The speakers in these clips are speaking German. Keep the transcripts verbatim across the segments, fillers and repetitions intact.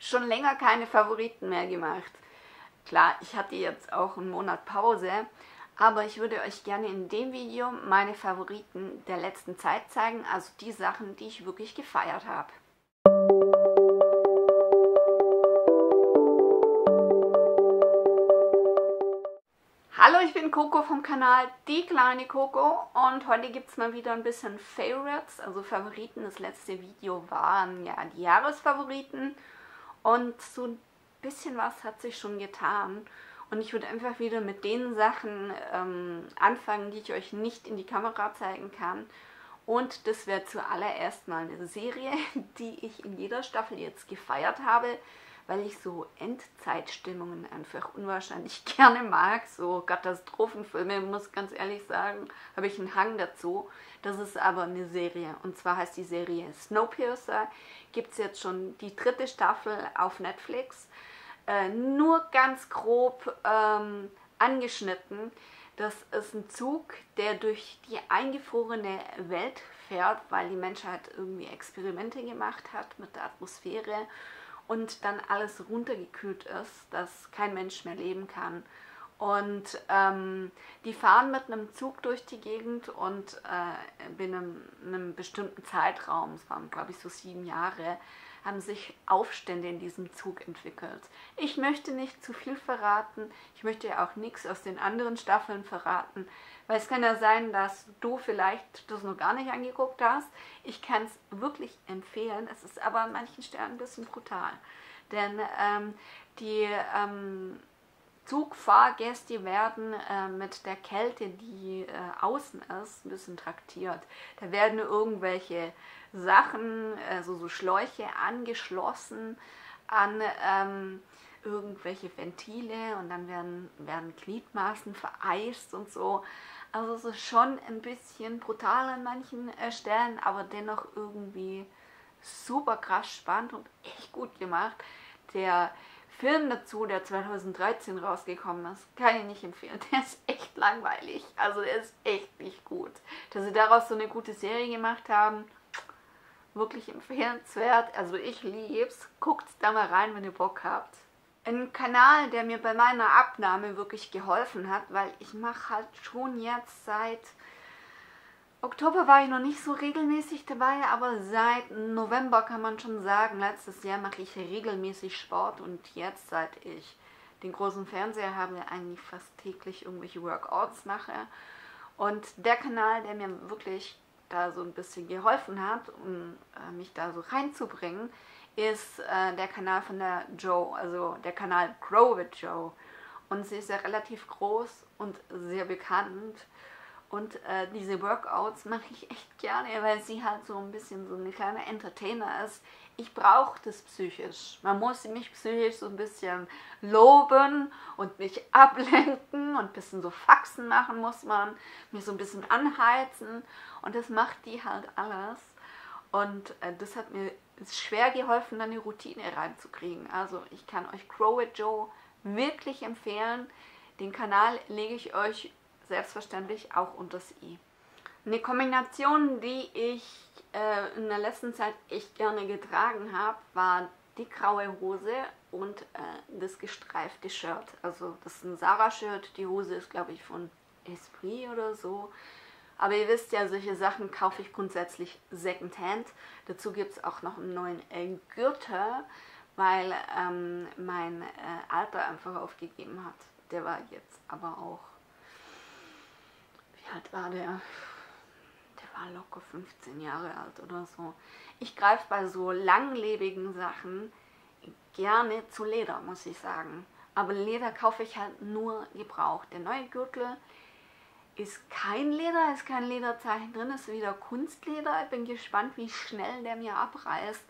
schon länger keine Favoriten mehr gemacht. Klar, ich hatte jetzt auch einen Monat Pause, aber ich würde euch gerne in dem Video meine Favoriten der letzten Zeit zeigen, also die Sachen, die ich wirklich gefeiert habe. Hallo, ich bin Coco vom Kanal Die kleine Coco und heute gibt es mal wieder ein bisschen Favorites, also Favoriten. Das letzte Video waren ja die Jahresfavoriten und so ein bisschen was hat sich schon getan. Und ich würde einfach wieder mit den Sachen ähm, anfangen, die ich euch nicht in die Kamera zeigen kann. Und das wäre zuallererst mal eine Serie, die ich in jeder Staffel jetzt gefeiert habe, weil ich so Endzeitstimmungen einfach unwahrscheinlich gerne mag, so Katastrophenfilme, muss ganz ehrlich sagen, habe ich einen Hang dazu. Das ist aber eine Serie und zwar heißt die Serie Snowpiercer, gibt es jetzt schon die dritte Staffel auf Netflix, äh, nur ganz grob ähm, angeschnitten. Das ist ein Zug, der durch die eingefrorene Welt fährt, weil die Menschheit irgendwie Experimente gemacht hat mit der Atmosphäre und dann alles runtergekühlt ist, dass kein Mensch mehr leben kann. Und ähm, die fahren mit einem Zug durch die Gegend und äh, binnen einem, einem bestimmten Zeitraum, es waren glaube ich so sieben Jahre, haben sich Aufstände in diesem Zug entwickelt. Ich möchte nicht zu viel verraten, ich möchte ja auch nichts aus den anderen Staffeln verraten, weil es kann ja sein, dass du vielleicht das noch gar nicht angeguckt hast. Ich kann es wirklich empfehlen, es ist aber an manchen Stellen ein bisschen brutal, denn ähm, die ähm, Zugfahrgäste werden äh, mit der Kälte, die äh, außen ist, ein bisschen traktiert. Da werden irgendwelche Sachen, also so Schläuche angeschlossen an ähm, irgendwelche Ventile und dann werden, werden Gliedmaßen vereist und so. Also es ist schon ein bisschen brutal an manchen äh, Stellen, aber dennoch irgendwie super krass spannend und echt gut gemacht. Der Film dazu, der zweitausenddreizehn rausgekommen ist, kann ich nicht empfehlen. Der ist echt langweilig. Also der ist echt nicht gut. Dass sie daraus so eine gute Serie gemacht haben, wirklich empfehlenswert. Also ich lieb's. Guckt da mal rein, wenn ihr Bock habt. Ein Kanal, der mir bei meiner Abnahme wirklich geholfen hat, weil ich mache halt schon jetzt seit Oktober war ich noch nicht so regelmäßig dabei, aber seit November kann man schon sagen, letztes Jahr mache ich regelmäßig Sport und jetzt, seit ich den großen Fernseher habe, eigentlich fast täglich irgendwelche Workouts mache. Und der Kanal, der mir wirklich da so ein bisschen geholfen hat, um mich da so reinzubringen, ist äh, der Kanal von der Joe, also der Kanal Grow with Joe. Und sie ist ja relativ groß und sehr bekannt. Und äh, diese Workouts mache ich echt gerne, weil sie halt so ein bisschen so eine kleine Entertainer ist. Ich brauche das psychisch. Man muss mich psychisch so ein bisschen loben und mich ablenken und ein bisschen so Faxen machen muss man, mich so ein bisschen anheizen und das macht die halt alles. Und äh, das hat mir schwer geholfen, dann eine Routine reinzukriegen. Also ich kann euch Grow with Joe wirklich empfehlen. Den Kanal lege ich euch selbstverständlich auch unter das i. Eine Kombination, die ich äh, in der letzten Zeit echt gerne getragen habe, war die graue Hose und äh, das gestreifte Shirt. Also das ist ein Sarah-Shirt, die Hose ist glaube ich von Esprit oder so. Aber ihr wisst ja, solche Sachen kaufe ich grundsätzlich secondhand. Dazu gibt es auch noch einen neuen äh, Gürtel, weil ähm, mein äh, Alter einfach aufgegeben hat. Der war jetzt aber auch Halt war der, der war locker fünfzehn Jahre alt oder so. Ich greife bei so langlebigen Sachen gerne zu Leder, muss ich sagen. Aber Leder kaufe ich halt nur gebraucht. Der neue Gürtel ist kein Leder, ist kein Lederzeichen drin, ist wieder Kunstleder. Ich bin gespannt, wie schnell der mir abreißt,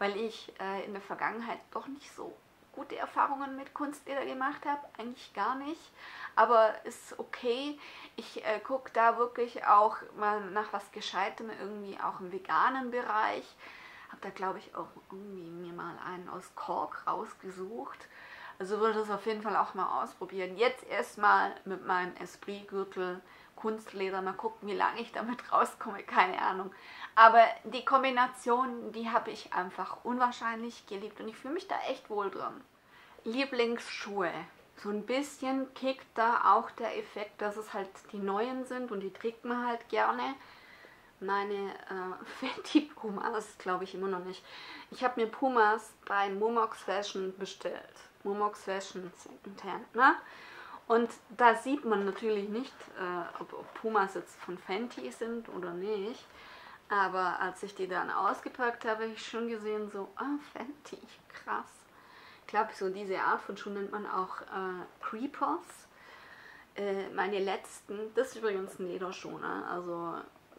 weil ich äh, in der Vergangenheit doch nicht so gute Erfahrungen mit Kunstleder gemacht habe, eigentlich gar nicht, aber ist okay. Ich äh, gucke da wirklich auch mal nach was Gescheitem, irgendwie auch im veganen Bereich. Habe da glaube ich auch irgendwie mir mal einen aus Kork rausgesucht, Also würde das auf jeden Fall auch mal ausprobieren. Jetzt erstmal mit meinem Esprit-Gürtel Kunstleder. Mal gucken, wie lange ich damit rauskomme. Keine Ahnung. Aber die Kombination, die habe ich einfach unwahrscheinlich geliebt. Und ich fühle mich da echt wohl drin. Lieblingsschuhe. So ein bisschen kickt da auch der Effekt, dass es halt die neuen sind und die trägt man halt gerne. Meine äh, Fenty Pumas, das glaube ich immer noch nicht. Ich habe mir Pumas bei Momox Fashion bestellt. Momox Fashion Secondhand, ne? Und da sieht man natürlich nicht, äh, ob, ob Pumas jetzt von Fenty sind oder nicht. Aber als ich die dann ausgepackt habe, habe ich schon gesehen, so, ah, Fenty, krass. Ich glaube, so diese Art von Schuhen nennt man auch äh, Creepers. Äh, meine letzten, das ist übrigens ein Lederschuh, ne? Also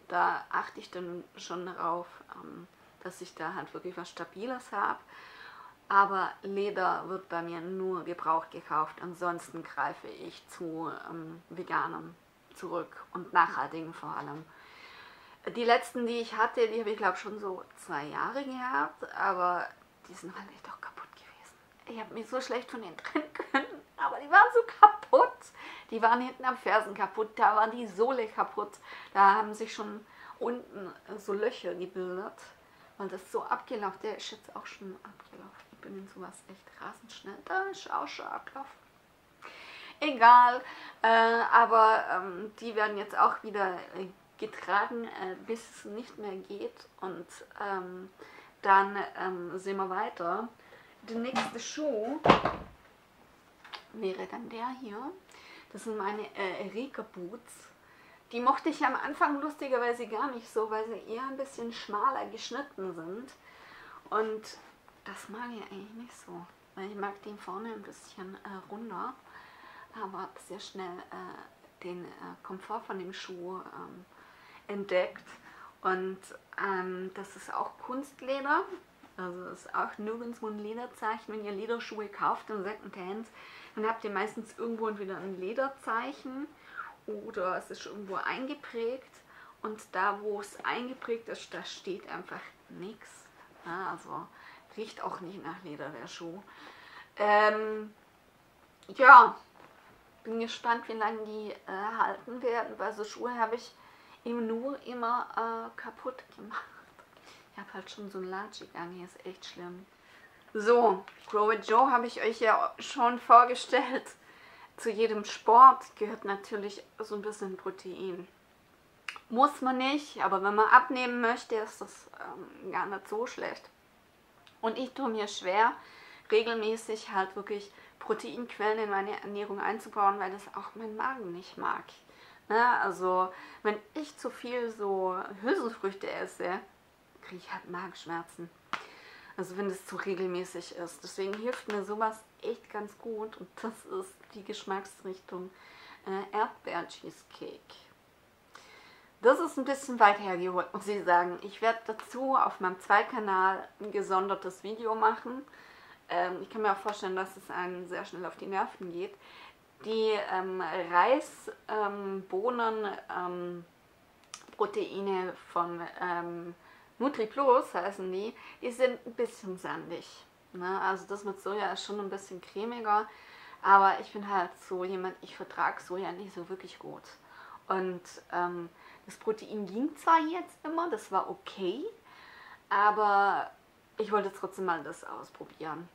da achte ich dann schon darauf, ähm, dass ich da halt wirklich was Stabiles habe. Aber Leder wird bei mir nur gebraucht gekauft. Ansonsten greife ich zu ähm, veganem zurück und nachhaltigem vor allem. Die letzten, die ich hatte, die habe ich glaube schon so zwei Jahre gehabt, aber die sind halt echt auch kaputt gewesen. Ich habe mich so schlecht von denen trennen können, aber die waren so kaputt. Die waren hinten am Fersen kaputt, da war die Sohle kaputt. Da haben sich schon unten so Löcher gebildet, weil das so abgelaufen ist. Der ist jetzt auch schon abgelaufen. Ich bin in sowas echt rasend schnell. Da ist auch schon abgelaufen. Egal, äh, aber ähm, die werden jetzt auch wieder äh, getragen, äh, bis es nicht mehr geht. Und ähm, dann ähm, sehen wir weiter. Der nächste Schuh wäre dann der hier. Das sind meine äh, Erika Boots. Die mochte ich am Anfang lustigerweise gar nicht so, weil sie eher ein bisschen schmaler geschnitten sind. Und das mag ich eigentlich nicht so, weil ich mag den vorne ein bisschen äh, runder, aber habe sehr schnell äh, den äh, Komfort von dem Schuh ähm, entdeckt. Und ähm, das ist auch Kunstleder, also ist auch nirgendwo ein Lederzeichen. Wenn ihr Lederschuhe kauft im Secondhand, dann habt ihr meistens irgendwo entweder ein Lederzeichen oder es ist irgendwo eingeprägt, und da wo es eingeprägt ist, da steht einfach nichts. Ja, also riecht auch nicht nach Leder der Schuh. Ähm, ja, bin gespannt, wie lange die äh, halten werden, weil so Schuhe habe ich eben nur immer äh, kaputt gemacht. Ich habe halt schon so einen Latschgang, hier ist echt schlimm. So, Grow with Joe habe ich euch ja schon vorgestellt. Zu jedem Sport gehört natürlich so ein bisschen Protein. Muss man nicht, aber wenn man abnehmen möchte, ist das ähm, gar nicht so schlecht. Und ich tue mir schwer, regelmäßig halt wirklich Proteinquellen in meine Ernährung einzubauen, weil das auch mein Magen nicht mag. Ne? Also wenn ich zu viel so Hülsenfrüchte esse, kriege ich halt Magenschmerzen. Also wenn das zu regelmäßig ist. Deswegen hilft mir sowas echt ganz gut. Und das ist die Geschmacksrichtung äh, Erdbeer-Cheesecake. Das ist ein bisschen weit hergeholt, muss ich sagen. Ich werde dazu auf meinem Zweikanal ein gesondertes Video machen. Ähm, ich kann mir auch vorstellen, dass es einem sehr schnell auf die Nerven geht. Die ähm, Reisbohnen-Proteine ähm, von... Ähm, Nutriplus heißen die, die sind ein bisschen sandig. Ne? Also das mit Soja ist schon ein bisschen cremiger, aber ich bin halt so jemand, ich vertrage Soja nicht so wirklich gut. Und ähm, das Protein ging zwar jetzt immer, das war okay, aber ich wollte trotzdem mal das ausprobieren.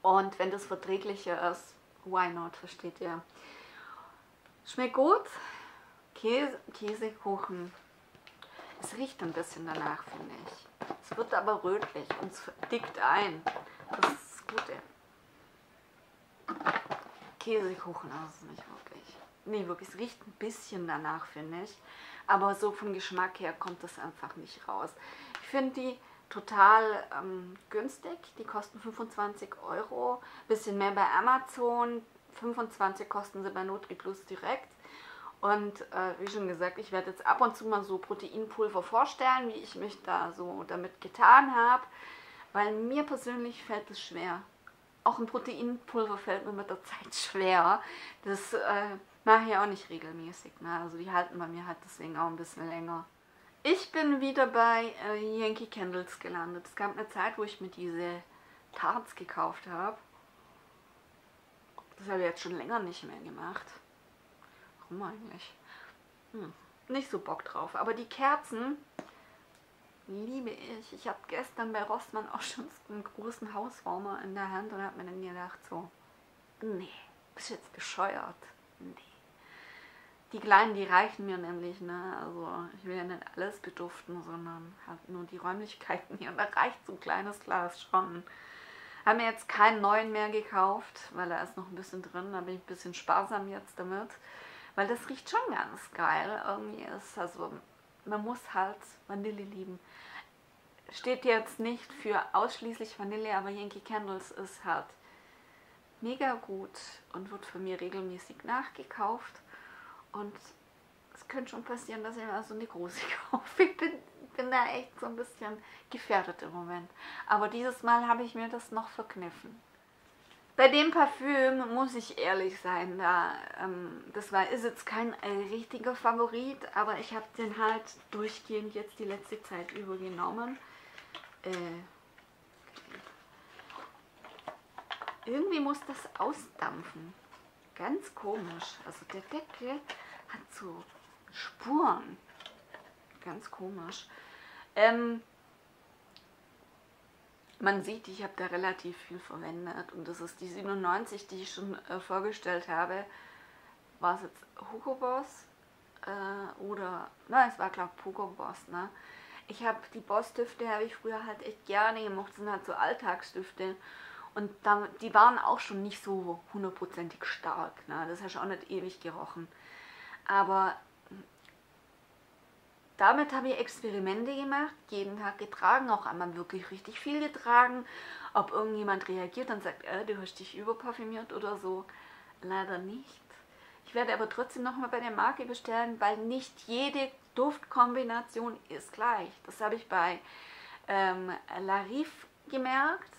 Und wenn das verträglicher ist, why not, versteht ihr? Schmeckt gut, Käse, Käsekuchen. Es riecht ein bisschen danach, finde ich. Es wird aber rötlich und es verdickt ein. Das ist das Gute. Käsekuchen ist es nicht wirklich. Nee, wirklich. Es riecht ein bisschen danach, finde ich. Aber so vom Geschmack her kommt das einfach nicht raus. Ich finde die total ähm, günstig. Die kosten fünfundzwanzig Euro. Ein bisschen mehr bei Amazon. fünfundzwanzig kosten sie bei Nutriplus direkt. Und äh, wie schon gesagt, ich werde jetzt ab und zu mal so Proteinpulver vorstellen, wie ich mich da so damit getan habe. Weil mir persönlich fällt es schwer. Auch ein Proteinpulver fällt mir mit der Zeit schwer. Das äh, mache ich auch nicht regelmäßig. Ne? Also die halten bei mir halt deswegen auch ein bisschen länger. Ich bin wieder bei äh, Yankee Candles gelandet. Es gab eine Zeit, wo ich mir diese Tarts gekauft habe. Das habe ich jetzt schon länger nicht mehr gemacht. Warum eigentlich? Hm, nicht so Bock drauf. Aber die Kerzen liebe ich. Ich habe gestern bei Rossmann auch schon einen großen Hauswarmer in der Hand und habe mir dann gedacht so, nee, bist du jetzt bescheuert? Nee. Die Kleinen, die reichen mir nämlich, ne? Also ich will ja nicht alles beduften, sondern halt nur die Räumlichkeiten hier. Und da reicht so ein kleines Glas schon. Haben mir jetzt keinen neuen mehr gekauft, weil da ist noch ein bisschen drin. Da bin ich ein bisschen sparsam jetzt damit. Weil das riecht schon ganz geil. Irgendwie ist, also man muss halt Vanille lieben. Steht jetzt nicht für ausschließlich Vanille, aber Yankee Candles ist halt mega gut und wird von mir regelmäßig nachgekauft. Und es könnte schon passieren, dass ich mal so eine große kaufe. Ich bin, bin da echt so ein bisschen gefährdet im Moment. Aber dieses Mal habe ich mir das noch verkniffen. Bei dem Parfüm muss ich ehrlich sein. Da, ähm, das war, ist jetzt kein äh, richtiger Favorit, aber ich habe den halt durchgehend jetzt die letzte Zeit übergenommen. Äh, irgendwie muss das ausdampfen. Ganz komisch. Also der Deckel hat so Spuren. Ganz komisch. Ähm, man sieht, ich habe da relativ viel verwendet. Und das ist die siebenundneunzig, die ich schon äh, vorgestellt habe. War es jetzt Hugo Boss? Äh, oder, nein, es war glaube ich Hugo Boss, ne? Ich habe die Boss-Düfte, habe ich früher halt echt gerne gemocht. Das sind halt so Alltagsdüfte. Und da, die waren auch schon nicht so hundertprozentig stark, ne? Das hast du auch nicht ewig gerochen. Aber damit habe ich Experimente gemacht, jeden Tag getragen, auch einmal wirklich richtig viel getragen. Ob irgendjemand reagiert und sagt, äh, du hast dich überparfümiert oder so. Leider nicht. Ich werde aber trotzdem nochmal bei der Marke bestellen, weil nicht jede Duftkombination ist gleich. Das habe ich bei ähm, Larif gemerkt.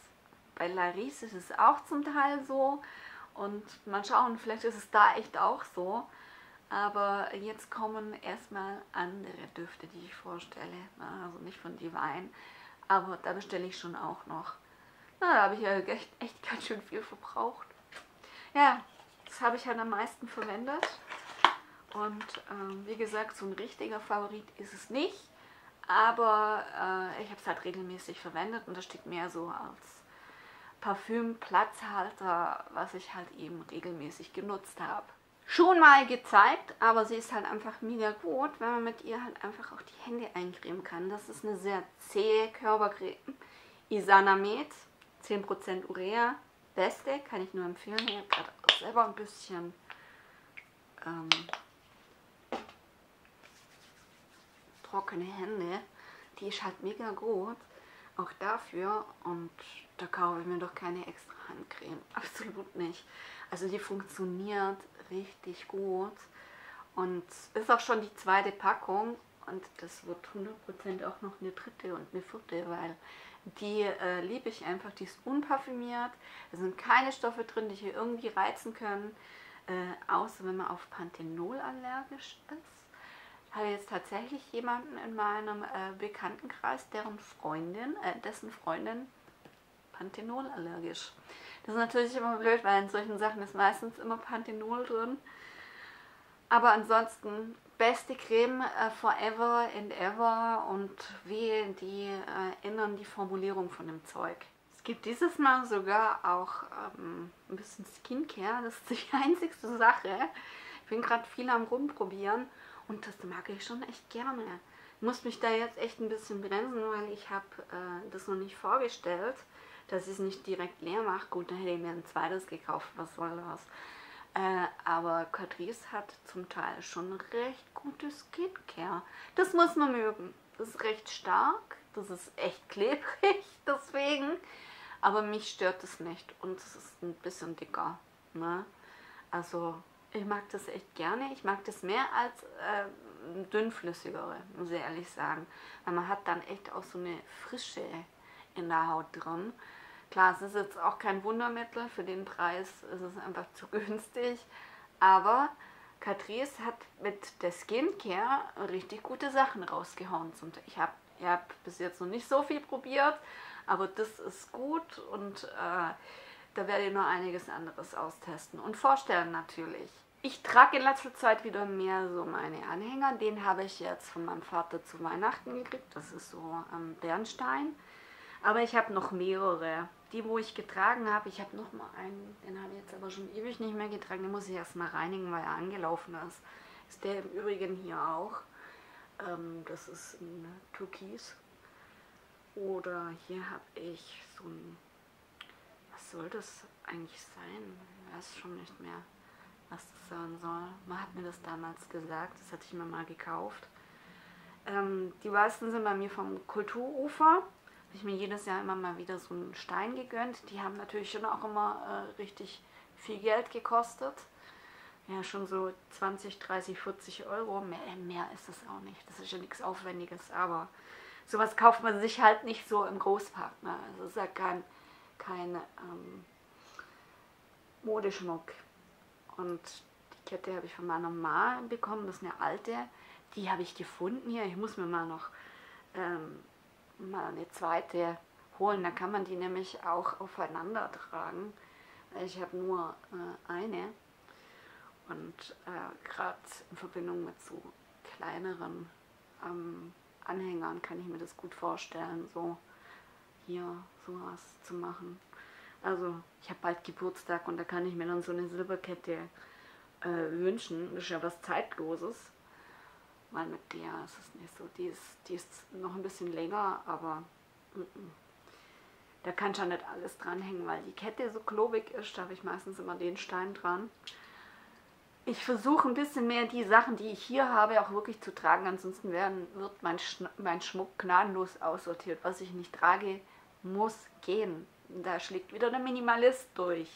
Bei Larisse ist es auch zum Teil so und mal schauen, vielleicht ist es da echt auch so. Aber jetzt kommen erstmal andere Düfte, die ich vorstelle. Na, also nicht von Divine, aber da bestelle ich schon auch noch. Na, da habe ich ja echt, echt ganz schön viel verbraucht. Ja, das habe ich halt am meisten verwendet. Und ähm, wie gesagt, so ein richtiger Favorit ist es nicht. Aber äh, ich habe es halt regelmäßig verwendet und das steht mehr so als Parfüm-Platzhalter, was ich halt eben regelmäßig genutzt habe. Schon mal gezeigt, aber sie ist halt einfach mega gut, wenn man mit ihr halt einfach auch die Hände eincremen kann. Das ist eine sehr zähe Körpercreme. Isana Med, zehn Prozent Urea, beste, kann ich nur empfehlen. Ich habe gerade auch selber ein bisschen ähm, trockene Hände. Die ist halt mega gut. Auch dafür, und da kaufe ich mir doch keine extra Handcreme, absolut nicht. Also die funktioniert richtig gut und ist auch schon die zweite Packung und das wird hundert Prozent auch noch eine dritte und eine vierte, weil die äh, liebe ich einfach, die ist unparfümiert, da sind keine Stoffe drin, die hier irgendwie reizen können, äh, außer wenn man auf Panthenol allergisch ist. Habe jetzt tatsächlich jemanden in meinem äh, Bekanntenkreis, deren Freundin, äh, dessen Freundin Panthenol allergisch. Das ist natürlich immer blöd, weil in solchen Sachen ist meistens immer Panthenol drin. Aber ansonsten beste Creme äh, forever and ever und wehe, die äh, ändern die Formulierung von dem Zeug. Es gibt dieses Mal sogar auch ähm, ein bisschen Skincare, das ist die einzigste Sache. Ich bin gerade viel am rumprobieren. Und das mag ich schon echt gerne. Ich muss mich da jetzt echt ein bisschen bremsen, weil ich habe äh, das noch nicht vorgestellt, dass ich es nicht direkt leer mache. Gut, dann hätte ich mir ein zweites gekauft, was soll das? Äh, aber Catrice hat zum Teil schon recht gute Skincare. Das muss man mögen. Das ist recht stark, das ist echt klebrig, deswegen. Aber mich stört das nicht und es ist ein bisschen dicker, ne? Also ich mag das echt gerne. Ich mag das mehr als äh, dünnflüssigere, muss ich ehrlich sagen. Weil man hat dann echt auch so eine Frische in der Haut drin. Klar, es ist jetzt auch kein Wundermittel. Für den Preis ist es einfach zu günstig. Aber Catrice hat mit der Skincare richtig gute Sachen rausgehauen. Ich habe ich hab bis jetzt noch nicht so viel probiert, aber das ist gut und äh, Da werdet ihr noch einiges anderes austesten und vorstellen natürlich. Ich trage in letzter Zeit wieder mehr so meine Anhänger. Den habe ich jetzt von meinem Vater zu Weihnachten gekriegt. Das ist so ähm, Bernstein. Aber ich habe noch mehrere. Die, wo ich getragen habe, ich habe noch mal einen. Den habe ich jetzt aber schon ewig nicht mehr getragen. Den muss ich erstmal reinigen, weil er angelaufen ist. Ist der im Übrigen hier auch. Ähm, das ist ein Türkis. Oder hier habe ich so ein... Was soll das eigentlich sein? Ich weiß schon nicht mehr, was das sein soll. Man hat mir das damals gesagt. Das hatte ich mir mal gekauft. Ähm, die meisten sind bei mir vom Kulturufer. Habe ich mir jedes Jahr immer mal wieder so einen Stein gegönnt. Die haben natürlich schon auch immer äh, richtig viel Geld gekostet. Ja, schon so zwanzig, dreißig, vierzig Euro. Mehr, mehr ist das auch nicht. Das ist ja nichts Aufwendiges. Aber sowas kauft man sich halt nicht so im Großmarkt. Ne? Also es ist ja kein, kein ähm, Modeschmuck. Und die Kette habe ich von meiner Mama bekommen. Das ist eine alte. Die habe ich gefunden hier. Ich muss mir mal noch... Ähm, mal eine zweite holen, da kann man die nämlich auch aufeinander tragen. Ich habe nur äh, eine und äh, gerade in Verbindung mit so kleineren ähm, Anhängern kann ich mir das gut vorstellen, so hier sowas zu machen. Also ich habe bald Geburtstag und da kann ich mir dann so eine Silberkette äh, wünschen, das ist ja was Zeitloses. Weil mit der ist es nicht so. Die ist, die ist noch ein bisschen länger, aber mm -mm. Da kann schon nicht alles dranhängen, weil die Kette so klobig ist. Da habe ich meistens immer den Stein dran. Ich versuche ein bisschen mehr die Sachen, die ich hier habe, auch wirklich zu tragen. Ansonsten werden, wird mein, Sch mein Schmuck gnadenlos aussortiert. Was ich nicht trage, muss gehen. Da schlägt wieder der Minimalist durch.